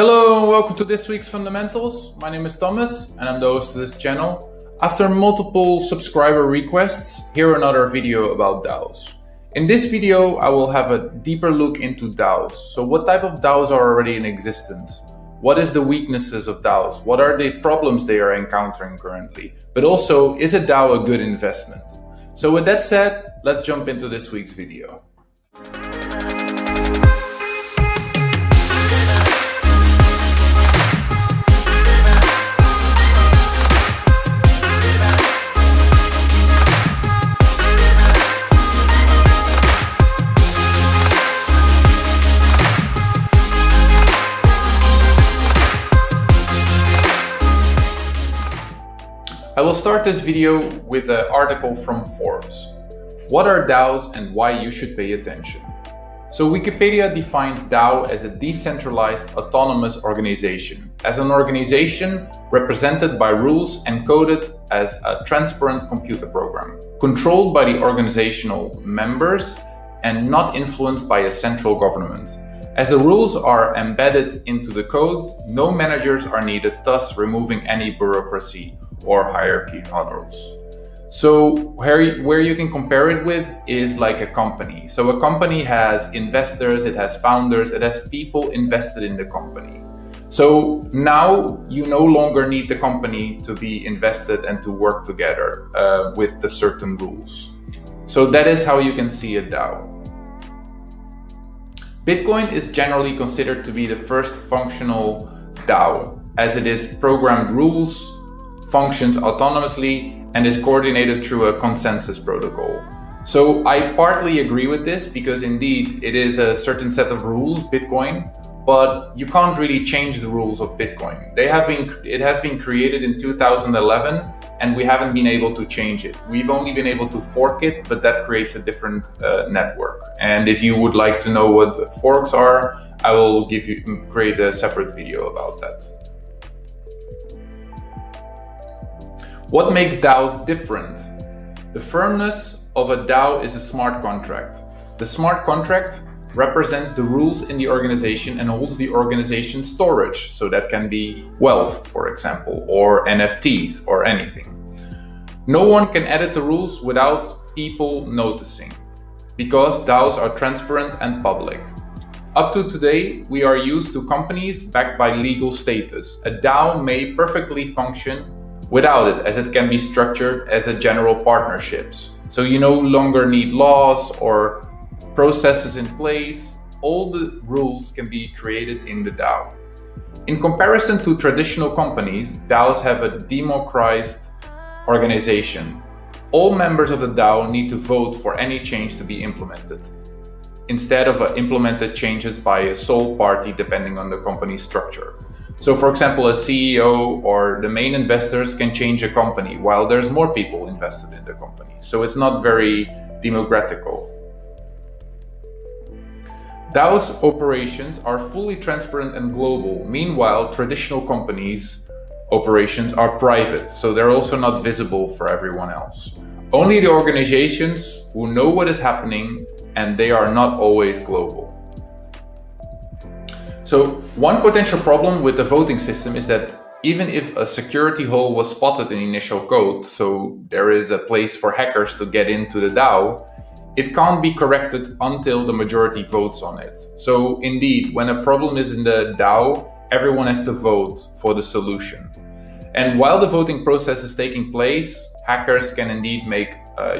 Hello and welcome to this week's Fundamentals. My name is Thomas and I'm the host of this channel. After multiple subscriber requests, here another video about DAOs. In this video, I will have a deeper look into DAOs. So what type of DAOs are already in existence? What is the weaknesses of DAOs? What are the problems they are encountering currently? But also, is a DAO a good investment? So with that said, let's jump into this week's video. I will start this video with an article from Forbes. What are DAOs and why you should pay attention? So Wikipedia defines DAO as a decentralized autonomous organization, as an organization represented by rules and coded as a transparent computer program, controlled by the organizational members and not influenced by a central government. As the rules are embedded into the code, no managers are needed, thus removing any bureaucracy or hierarchy models. So where you can compare it with is like a company. So a company has investors, it has founders, it has people invested in the company. So now you no longer need the company to be invested and to work together with the certain rules. So that is how you can see a DAO. Bitcoin is generally considered to be the first functional DAO, as it is programmed rules, functions autonomously, and is coordinated through a consensus protocol. So I partly agree with this because indeed it is a certain set of rules, Bitcoin, but you can't really change the rules of Bitcoin. It has been created in 2011 and we haven't been able to change it. We've only been able to fork it, but that creates a different network. And if you would like to know what the forks are, I will create a separate video about that. What makes DAOs different? The firmness of a DAO is a smart contract. The smart contract represents the rules in the organization and holds the organization's storage. So that can be wealth, for example, or NFTs or anything. No one can edit the rules without people noticing, because DAOs are transparent and public. Up to today, we are used to companies backed by legal status. A DAO may perfectly function without it, as it can be structured as a general partnerships. So you no longer need laws or processes in place. All the rules can be created in the DAO. In comparison to traditional companies, DAOs have a democratized organization. All members of the DAO need to vote for any change to be implemented, instead of implemented changes by a sole party depending on the company's structure. So for example, a CEO or the main investors can change a company while there's more people invested in the company. So it's not very democratical. DAO's operations are fully transparent and global. Meanwhile, traditional companies' operations are private, so they're also not visible for everyone else. Only the organizations who know what is happening, and they are not always global. So one potential problem with the voting system is that even if a security hole was spotted in initial code, so there is a place for hackers to get into the DAO, it can't be corrected until the majority votes on it. So indeed, when a problem is in the DAO, everyone has to vote for the solution. And while the voting process is taking place, hackers can indeed make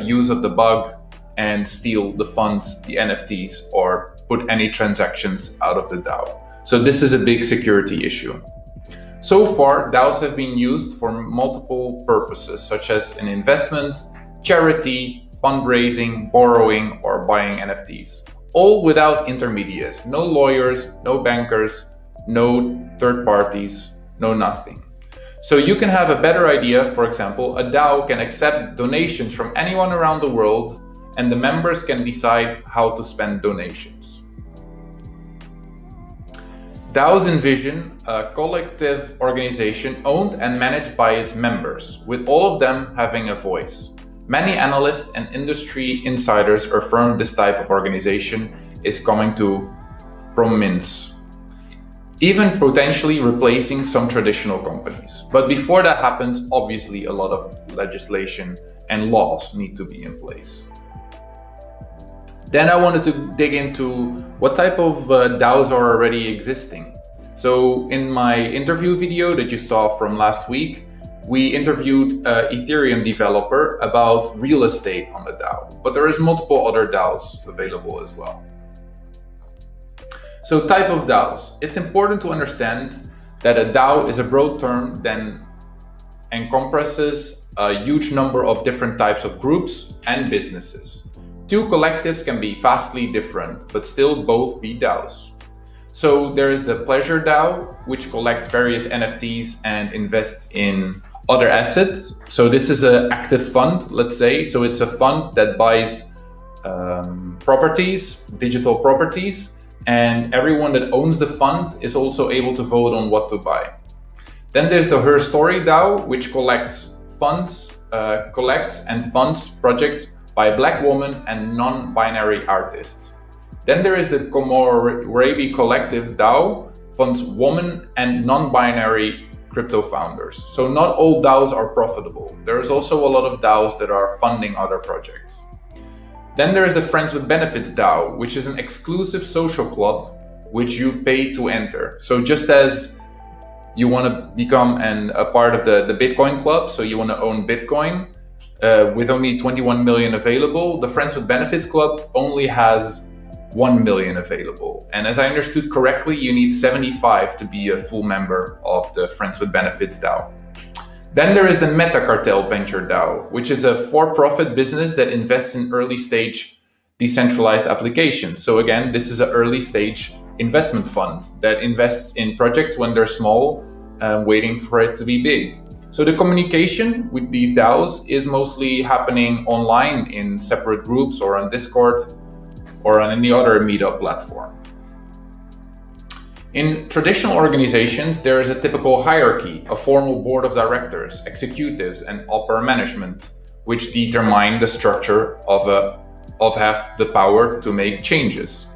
use of the bug and steal the funds, the NFTs, or put any transactions out of the DAO. So this is a big security issue. So far, DAOs have been used for multiple purposes, such as an investment, charity, fundraising, borrowing, or buying NFTs, all without intermediaries, no lawyers, no bankers, no third parties, no nothing. So you can have a better idea. For example, a DAO can accept donations from anyone around the world, and the members can decide how to spend donations. DAOs envision a collective organization owned and managed by its members, with all of them having a voice. Many analysts and industry insiders affirm this type of organization is coming to prominence. even potentially replacing some traditional companies. But before that happens, obviously a lot of legislation and laws need to be in place. Then I wanted to dig into what type of DAOs are already existing. So in my interview video that you saw from last week, we interviewed an Ethereum developer about real estate on the DAO, but there is multiple other DAOs available as well. So type of DAOs. It's important to understand that a DAO is a broad term that encompasses a huge number of different types of groups and businesses. Two collectives can be vastly different, but still both be DAOs. So there is the Pleasure DAO, which collects various NFTs and invests in other assets. So this is an active fund, let's say. So it's a fund that buys properties, digital properties, and everyone that owns the fund is also able to vote on what to buy. Then there's the Her Story DAO, which collects and funds projects by a Black woman and non-binary artists. Then there is the Comorabi Collective DAO, funds women and non-binary crypto founders. So not all DAOs are profitable. There is also a lot of DAOs that are funding other projects. Then there is the Friends with Benefits DAO, which is an exclusive social club which you pay to enter. So just as you want to become a part of the Bitcoin club, so you want to own Bitcoin, with only 21 million available, the Friends with Benefits Club only has 1 million available. And as I understood correctly, you need 75 to be a full member of the Friends with Benefits DAO. Then there is the Meta Cartel Venture DAO, which is a for-profit business that invests in early-stage decentralized applications. So again, this is an early-stage investment fund that invests in projects when they're small, waiting for it to be big. So the communication with these DAOs is mostly happening online in separate groups or on Discord or on any other meetup platform. In traditional organizations, there is a typical hierarchy, a formal board of directors, executives, and upper management, which determine the structure of have the power to make changes.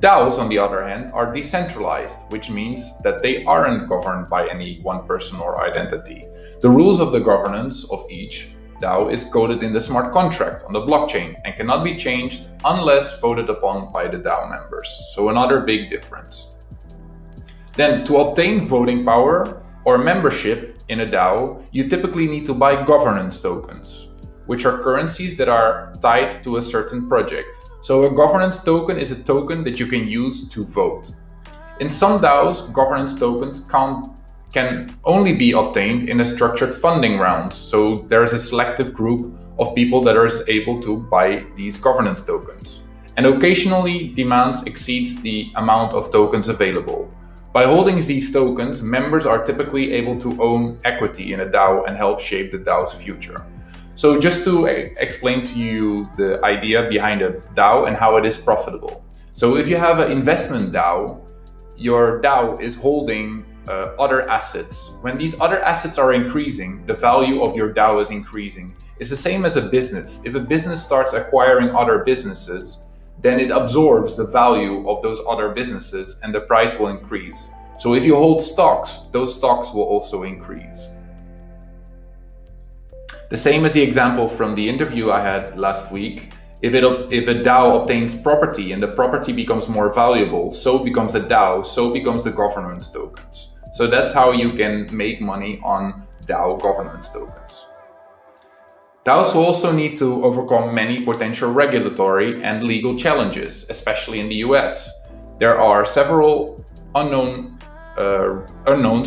DAOs, on the other hand, are decentralized, which means that they aren't governed by any one person or identity. The rules of the governance of each DAO is coded in the smart contract on the blockchain and cannot be changed unless voted upon by the DAO members. So another big difference. Then, to obtain voting power or membership in a DAO, you typically need to buy governance tokens, which are currencies that are tied to a certain project. So a governance token is a token that you can use to vote. In some DAOs, governance tokens can only be obtained in a structured funding round. So there is a selective group of people that are able to buy these governance tokens. And occasionally, demands exceeds the amount of tokens available. By holding these tokens, members are typically able to own equity in a DAO and help shape the DAO's future. So just to explain to you the idea behind a DAO and how it is profitable. So if you have an investment DAO, your DAO is holding other assets. When these other assets are increasing, the value of your DAO is increasing. It's the same as a business. If a business starts acquiring other businesses, then it absorbs the value of those other businesses and the price will increase. So if you hold stocks, those stocks will also increase. The same as the example from the interview I had last week, if a DAO obtains property and the property becomes more valuable, so becomes a DAO, so becomes the governance tokens. So that's how you can make money on DAO governance tokens. DAOs also need to overcome many potential regulatory and legal challenges, especially in the US. There are several unknowns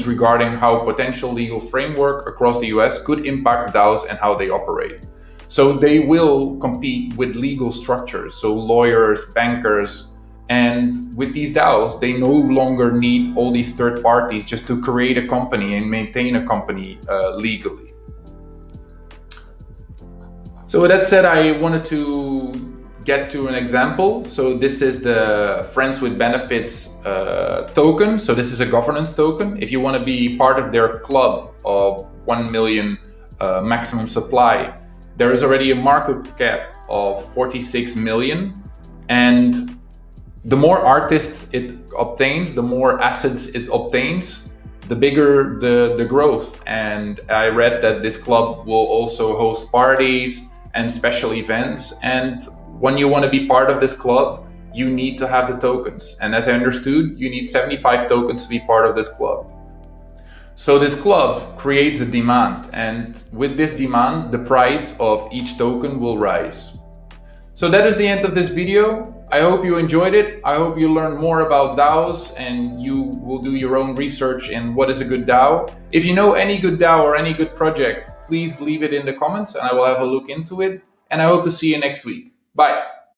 regarding how potential legal framework across the US could impact DAOs and how they operate. So they will compete with legal structures, so lawyers, bankers, and with these DAOs, they no longer need all these third parties just to create a company and maintain a company legally. So with that said, I wanted to get to an example. So this is the Friends with Benefits token. So this is a governance token. If you want to be part of their club of 1 million maximum supply, there is already a market cap of 46 million. And the more artists it obtains, the more assets it obtains, the bigger the growth. And I read that this club will also host parties and special events. And when you want to be part of this club, you need to have the tokens. And as I understood, you need 75 tokens to be part of this club. So this club creates a demand, and with this demand, the price of each token will rise. So that is the end of this video. I hope you enjoyed it. I hope you learned more about DAOs and you will do your own research in what is a good DAO. If you know any good DAO or any good project, please leave it in the comments and I will have a look into it. And I hope to see you next week. Bye.